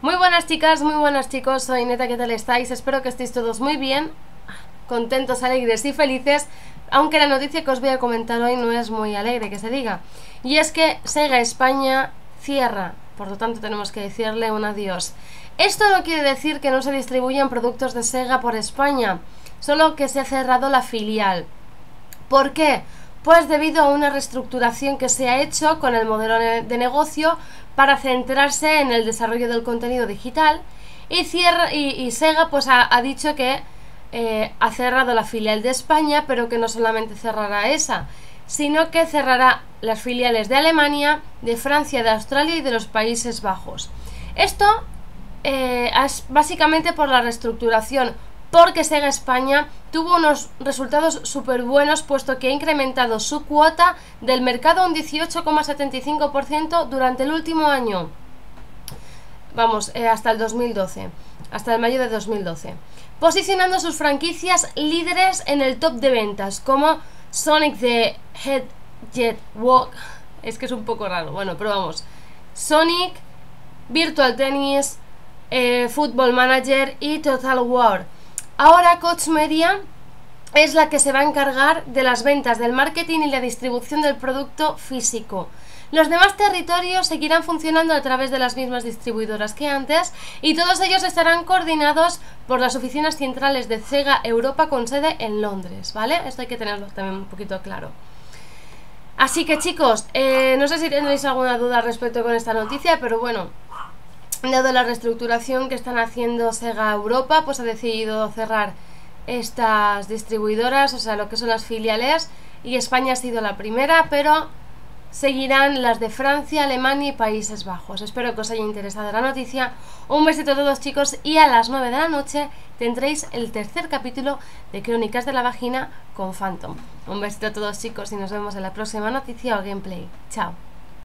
Muy buenas chicas, muy buenas chicos, soy Neta, ¿qué tal estáis? Espero que estéis todos muy bien, contentos, alegres y felices, aunque la noticia que os voy a comentar hoy no es muy alegre, que se diga. Y es que SEGA España cierra, por lo tanto tenemos que decirle un adiós. Esto no quiere decir que no se distribuyan productos de SEGA por España, solo que se ha cerrado la filial. ¿Por qué? Pues debido a una reestructuración que se ha hecho con el modelo de negocio para centrarse en el desarrollo del contenido digital y SEGA pues ha dicho que ha cerrado la filial de España, pero que no solamente cerrará esa, sino que cerrará las filiales de Alemania, de Francia, de Australia y de los Países Bajos. Esto es básicamente por la reestructuración, porque SEGA España tuvo unos resultados súper buenos, puesto que ha incrementado su cuota del mercado un 18,75% durante el último año, vamos, hasta el 2012, hasta el mayo de 2012, posicionando sus franquicias líderes en el top de ventas, como Sonic the Hedgehog, es que es un poco raro, bueno, pero vamos, Sonic, Virtual Tennis, Football Manager y Total War. Ahora Koch Media es la que se va a encargar de las ventas, del marketing y la distribución del producto físico. Los demás territorios seguirán funcionando a través de las mismas distribuidoras que antes y todos ellos estarán coordinados por las oficinas centrales de SEGA Europa con sede en Londres, ¿vale? Esto hay que tenerlo también un poquito claro. Así que chicos, no sé si tendréis alguna duda respecto con esta noticia, pero bueno, dado la reestructuración que están haciendo SEGA Europa, pues ha decidido cerrar estas distribuidoras, o sea, lo que son las filiales, y España ha sido la primera, pero seguirán las de Francia, Alemania y Países Bajos. Espero que os haya interesado la noticia. Un besito a todos chicos y a las 9 de la noche tendréis el tercer capítulo de Crónicas de la Vagina con Phantom. Un besito a todos chicos y nos vemos en la próxima noticia o gameplay. Chao.